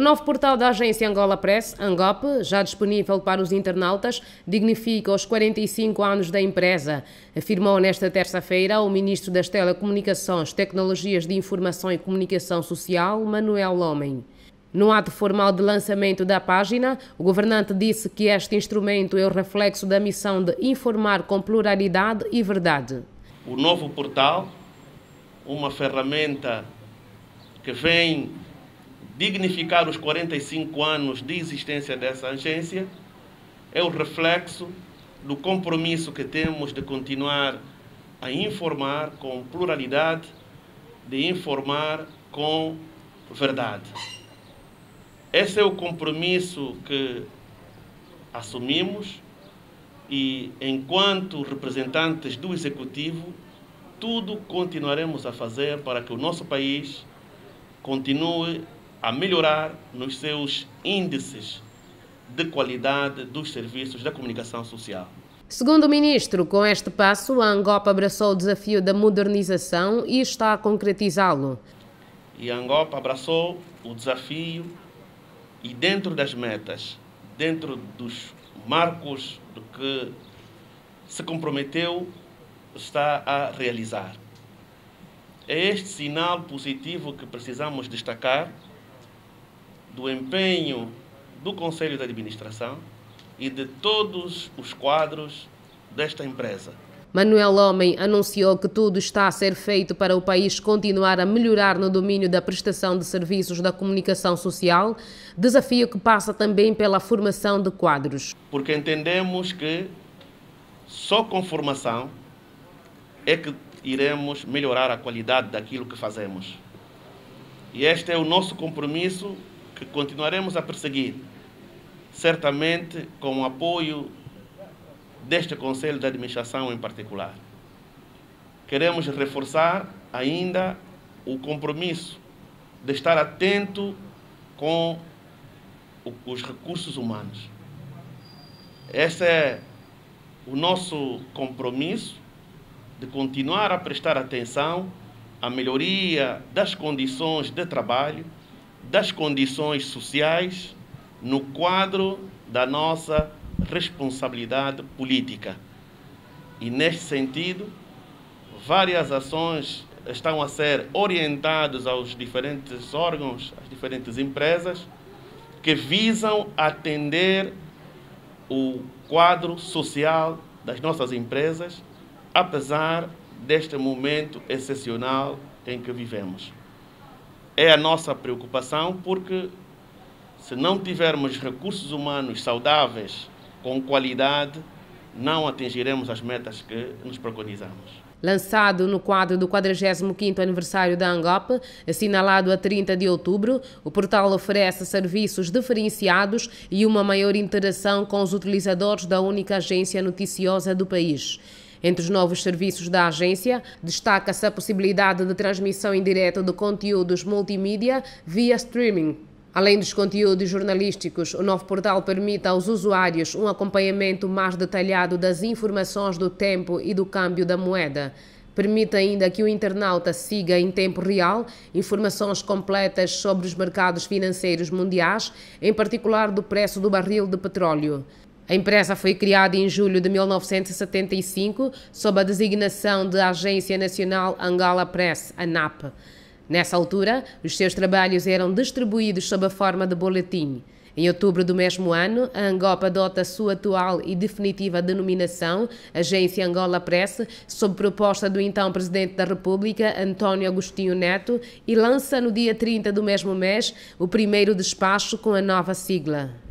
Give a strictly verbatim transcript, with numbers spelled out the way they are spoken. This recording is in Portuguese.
O novo portal da Agência Angola Press, Angop, já disponível para os internautas, dignifica os quarenta e cinco anos da empresa, afirmou nesta terça-feira o ministro das Telecomunicações, Tecnologias de Informação e Comunicação Social, Manuel Homem. No ato formal de lançamento da página, o governante disse que este instrumento é o reflexo da missão de informar com pluralidade e verdade. O novo portal, uma ferramenta que vem dignificar os quarenta e cinco anos de existência dessa agência, é o reflexo do compromisso que temos de continuar a informar com pluralidade, de informar com verdade. Esse é o compromisso que assumimos e, enquanto representantes do Executivo, tudo continuaremos a fazer para que o nosso país continue a melhorar nos seus índices de qualidade dos serviços da comunicação social. Segundo o ministro, com este passo, a Angop abraçou o desafio da modernização e está a concretizá-lo. E a Angop abraçou o desafio e, dentro das metas, dentro dos marcos do que se comprometeu, está a realizar. É este sinal positivo que precisamos destacar do empenho do Conselho de Administração e de todos os quadros desta empresa. Manuel Homem anunciou que tudo está a ser feito para o país continuar a melhorar no domínio da prestação de serviços da comunicação social, desafio que passa também pela formação de quadros. Porque entendemos que só com formação é que iremos melhorar a qualidade daquilo que fazemos. E este é o nosso compromisso que continuaremos a perseguir, certamente com o apoio deste Conselho de Administração em particular. Queremos reforçar ainda o compromisso de estar atento com os recursos humanos. Esse é o nosso compromisso de continuar a prestar atenção à melhoria das condições de trabalho, das condições sociais, no quadro da nossa responsabilidade política. E, neste sentido, várias ações estão a ser orientadas aos diferentes órgãos, às diferentes empresas, que visam atender o quadro social das nossas empresas, apesar deste momento excepcional em que vivemos. É a nossa preocupação, porque se não tivermos recursos humanos saudáveis, com qualidade, não atingiremos as metas que nos preconizamos. Lançado no quadro do quadragésimo quinto aniversário da Angop, assinalado a trinta de outubro, o portal oferece serviços diferenciados e uma maior interação com os utilizadores da única agência noticiosa do país. Entre os novos serviços da agência, destaca-se a possibilidade de transmissão em direto de conteúdos multimídia via streaming. Além dos conteúdos jornalísticos, o novo portal permite aos usuários um acompanhamento mais detalhado das informações do tempo e do câmbio da moeda. Permite ainda que o internauta siga em tempo real informações completas sobre os mercados financeiros mundiais, em particular do preço do barril de petróleo. A empresa foi criada em julho de mil novecentos e setenta e cinco, sob a designação de Agência Nacional Angola Press, ANAP. Nessa altura, os seus trabalhos eram distribuídos sob a forma de boletim. Em outubro do mesmo ano, a Angop adota a sua atual e definitiva denominação, Agência Angola Press, sob proposta do então Presidente da República, António Agostinho Neto, e lança no dia trinta do mesmo mês o primeiro despacho com a nova sigla.